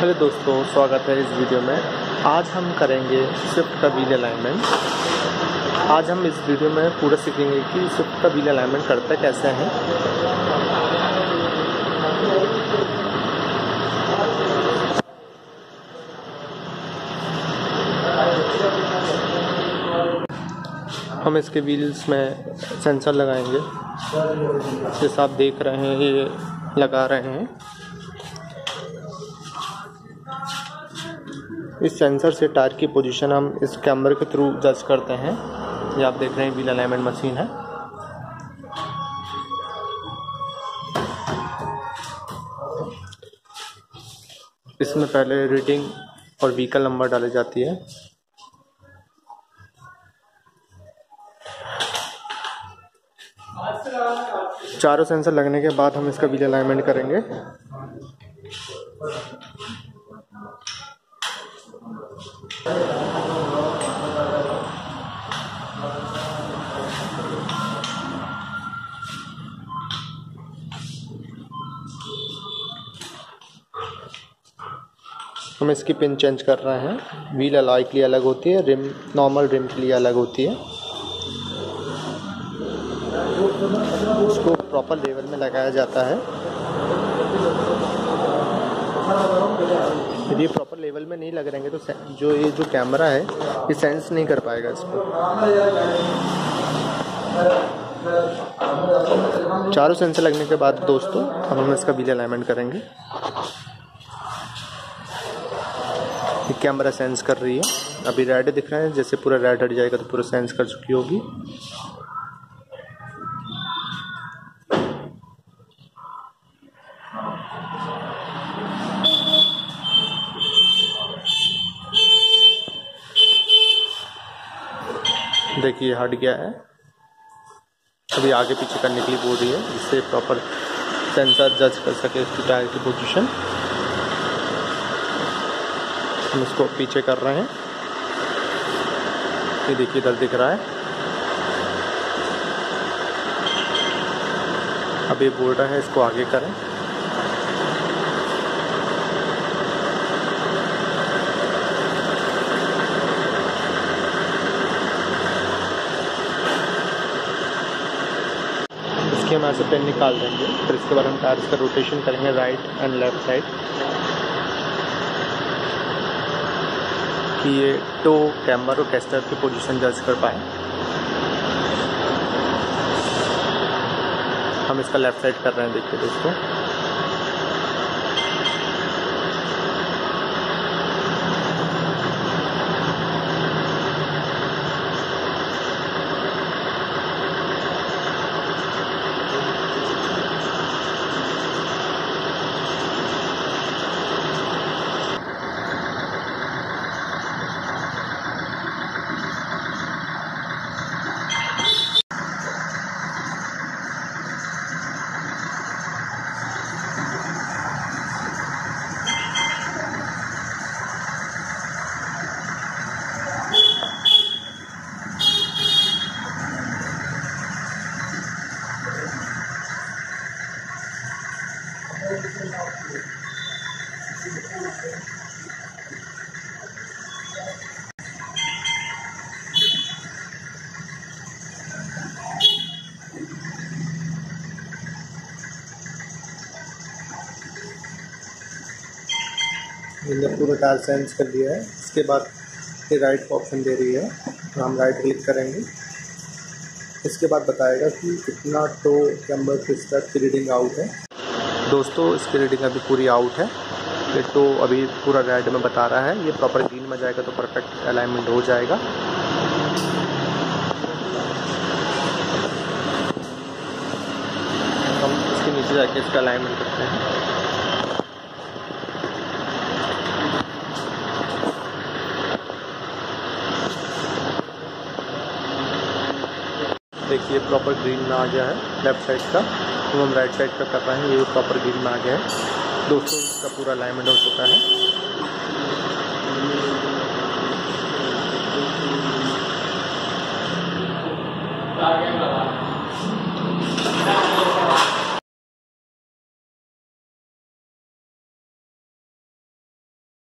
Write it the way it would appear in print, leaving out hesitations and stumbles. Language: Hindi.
हेलो दोस्तों, स्वागत है इस वीडियो में। आज हम करेंगे स्विफ्ट का व्हील अलाइनमेंट। आज हम इस वीडियो में पूरा सीखेंगे कि स्विफ्ट का व्हील अलाइनमेंट करता कैसे है। हम इसके व्हील्स में सेंसर लगाएंगे, जैसा आप देख रहे हैं ये लगा रहे हैं। इस सेंसर से टायर की पोजीशन हम इस कैमरे के थ्रू जज करते हैं। ये आप देख रहे हैं व्हील अलाइनमेंट मशीन है। इसमें पहले रीडिंग और व्हीकल नंबर डाली जाती है। चारों सेंसर लगने के बाद हम इसका व्हील अलाइनमेंट करेंगे। हम इसकी पिन चेंज कर रहे हैं। व्हील अलॉय के लिए अलग होती है, रिम नॉर्मल रिम के लिए अलग होती है। उसको प्रॉपर लेवल में लगाया जाता है। यदि प्रॉपर लेवल में नहीं लग रहेंगे तो जो कैमरा है ये सेंस नहीं कर पाएगा इसको। चारों सेंसर लगने के बाद दोस्तों अब हम इसका व्हील अलाइनमेंट करेंगे। कैमरा सेंस कर रही है, अभी रेड दिख रहा है। जैसे पूरा रेड हट जाएगा तो पूरा सेंस कर चुकी होगी। देखिए हट गया है। अभी आगे पीछे करने के लिए बोल रही है, जिससे प्रॉपर सेंसर जज कर सके इसकी टायर की पोजीशन। हम इसको पीछे कर रहे हैं। ये देखिए इधर दिख रहा है। अब ये बोल रहा है इसको आगे करें। इसकी हम ऐसे पेन निकाल देंगे, फिर इसके बाद हम टायर का रोटेशन करेंगे राइट एंड लेफ्ट साइड कि ये टो कैमरा और कैस्टर की पोजीशन जज कर पाए। हम इसका लेफ्ट साइड कर रहे हैं। देखिए दोस्तों पूरा टायर सेंस कर लिया है। इसके बाद ये राइट का ऑप्शन दे रही है, तो हम राइट क्लिक करेंगे। इसके बाद बताएगा कि कितना टो कैम्बर क्रिस्टर की रीडिंग आउट है। दोस्तों इसकी रीडिंग अभी पूरी आउट है। ये टो अभी पूरा रेड में बता रहा है। ये प्रॉपर ग्रीन में जाएगा तो परफेक्ट अलाइनमेंट हो जाएगा। हम इसके नीचे जाके इसका अलाइनमेंट करते हैं। देखिए प्रॉपर ग्रीन में आ गया है लेफ्ट साइड का, तो हम राइट साइड का कर रहे हैं। ये प्रॉपर ग्रीन में आ गया है। दोस्तों इसका पूरा अलाइनमेंट हो चुका है। आ गया।